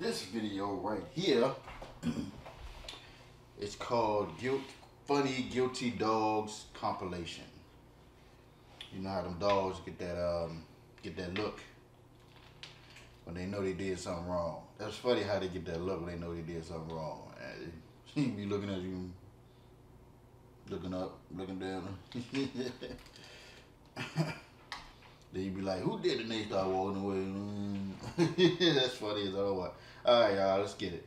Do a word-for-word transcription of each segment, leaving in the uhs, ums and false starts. This video right here is called Guilt, Funny Guilty Dogs Compilation. You know how them dogs get that um get that look when they know they did something wrong. That's funny how they get that look when they know they did something wrong. You be looking at you, looking up, looking down. Then you be like, who did it? And they start walking away. Mm. That's funny as all what. All right, y'all, let's get it.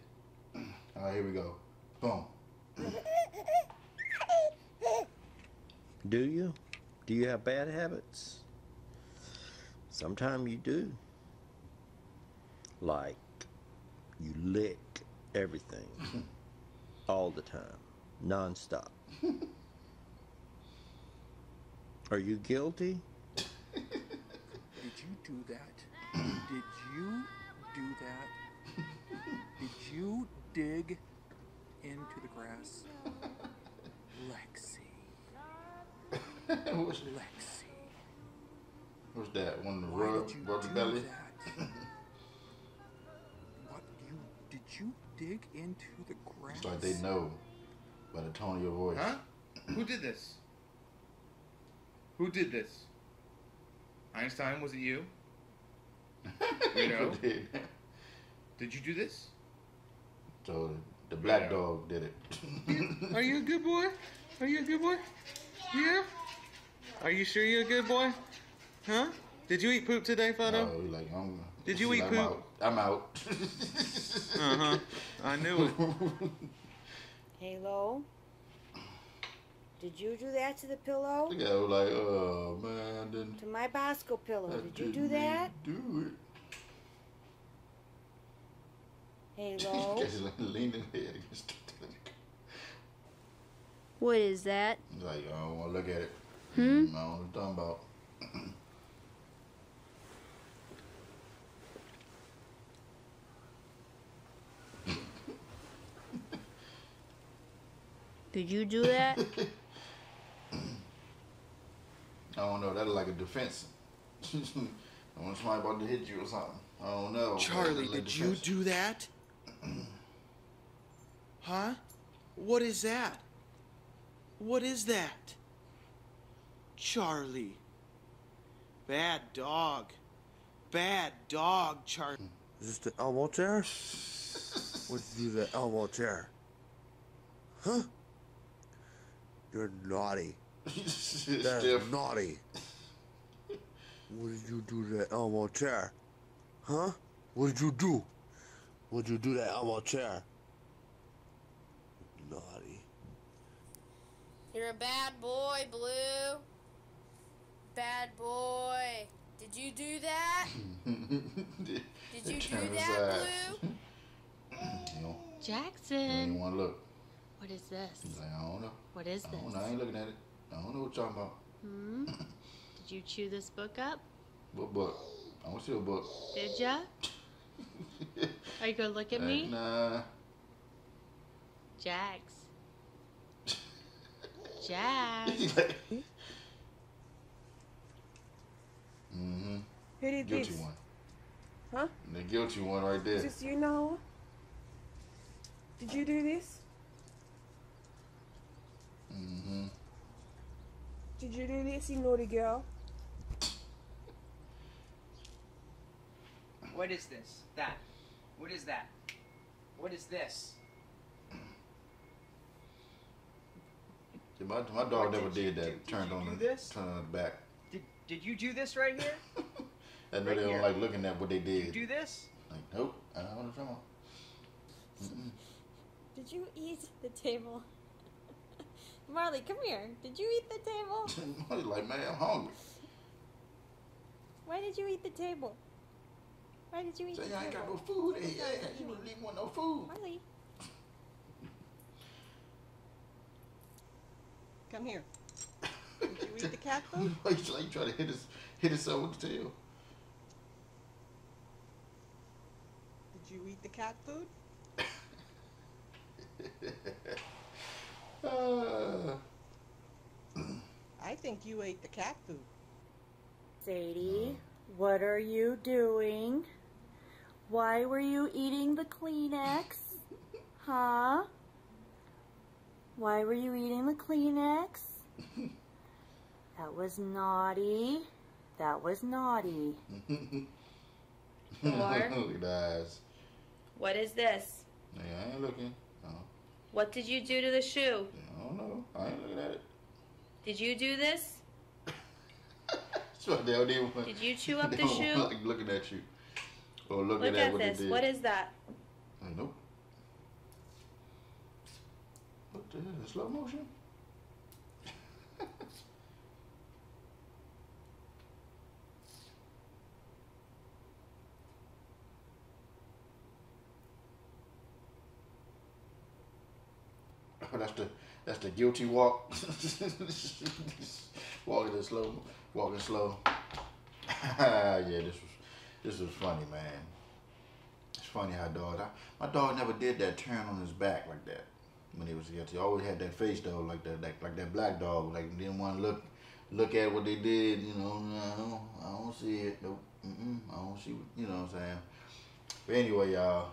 All right, here we go. Boom. Do you? Do you have bad habits? Sometimes you do. Like, you lick everything all the time, nonstop. Are you guilty? Did you do that? Did you do that? Did you dig into the grass? Lexi. What's Lexi? What's that? One of the rug, rubber belly? That? What you did you dig into the grass? It's like they know by the tone of your voice. Huh? Who did this? Who did this? Einstein, was it you? You know? Did. did you do this? So the black you know. dog did it. Are you a good boy? Are you a good boy? Yeah? Are you sure you're a good boy? Huh? Did you eat poop today, Fado? No, like, I'm, did you eat I'm poop? Out. I'm out. Uh-huh. I knew it. Halo? Did you do that to the pillow? Yeah, I was like, oh man, I didn't. To my Bosco pillow, I did you do that? Do it. Halo. She's like leaning head against the thing. What is that? He's like, I don't want to look at it. Hmm. I don't know what I'm talking about. Did you do that? I don't know. That's like a defense. I want somebody about to hit you or something. I don't know. Charlie, like did you do that? Huh? What is that? What is that? Charlie. Bad dog. Bad dog, Charlie. Is this the elbow chair? What did you do to the elbow chair? Huh? You're naughty. That's naughty. What did you do to that elbow chair? Huh? What did you do? What did you do to that elbow chair? Naughty. You're a bad boy, Blue. Bad boy. Did you do that? Did you do that, Blue? No. Jackson. You want to look. What is this? He's like, I don't know. What is this? I don't know. I ain't looking at it. I don't know what you're talking about. Hmm? Did you chew this book up? What book? I don't see a book. Did ya? Are you gonna look at me? Nah. Jax. Jax. Mm-hmm. Who did this? Guilty one. Huh? The guilty one right there. Just you know. Did you do this? Mm-hmm. Did you do this, you naughty girl? What is this? That? What is that? What is this? Did my, my dog never did, did that. Do, did turned, on the, turned on the back. Did, did you do this right here? I know right they don't like looking at what they did. Did you do this? Like, nope. I don't want to come on. Mm-mm. Did you eat the table? Marley, come here. Did you eat the table? Marley's like, man, I'm hungry. Why did you eat the table? Why did you eat so the table? So y'all ain't got no food in here. You don't leave one no food. Marley. Come here. Did you eat the cat food? He's like trying to hit his, hit himself with the tail. Did you eat the cat food? Uh, I think you ate the cat food. Sadie, what are you doing? Why were you eating the Kleenex? Huh? Why were you eating the Kleenex? That was naughty. That was naughty. Four. Look at the eyes. What is this? Yeah, I ain't looking. No. What did you do to the shoe? Yeah, I don't know. I ain't looking at it. Did you do this? Did you chew up the shoe? Like looking at you. Or look, look at, at what this. Did. What is that? I know. What the hell? Slow motion? Oh, that's the that's the guilty walk. Walking slow, walking slow. Yeah, this was this was funny, man. It's funny how dogs. I, my dog never did that turn on his back like that when he was guilty. He always had that face though, like that, like, like that black dog. Like didn't want to look look at what they did. You know, I don't, I don't see it. No, mm-mm, I don't see. What, you know what I'm saying? But anyway, y'all,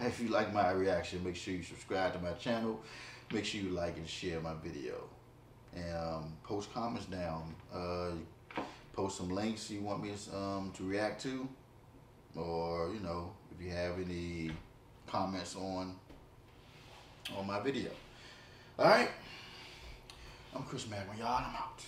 if you like my reaction, make sure you subscribe to my channel. Make sure you like and share my video. And um, post comments down. Uh, post some links you want me um, to react to. Or, you know, if you have any comments on, on my video. Alright? I'm Chris Magma, y'all. I'm out.